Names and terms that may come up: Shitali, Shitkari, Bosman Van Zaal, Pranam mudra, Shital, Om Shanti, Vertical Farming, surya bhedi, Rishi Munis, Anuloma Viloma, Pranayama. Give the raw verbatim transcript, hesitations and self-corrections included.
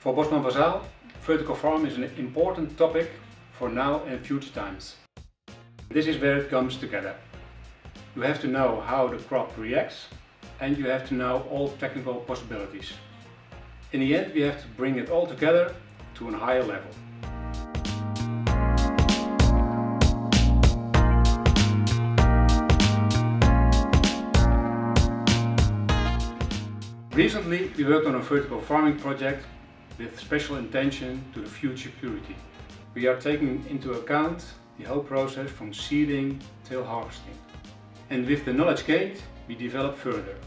For Bosman Van Zaal, vertical farm is an important topic for now and future times. This is where it comes together. You have to know how the crop reacts and you have to know all technical possibilities. In the end, we have to bring it all together to a higher level. Recently, we worked on a vertical farming project with special intention to the food security. We are taking into account the whole process from seeding till harvesting. And with the knowledge gained, we develop further.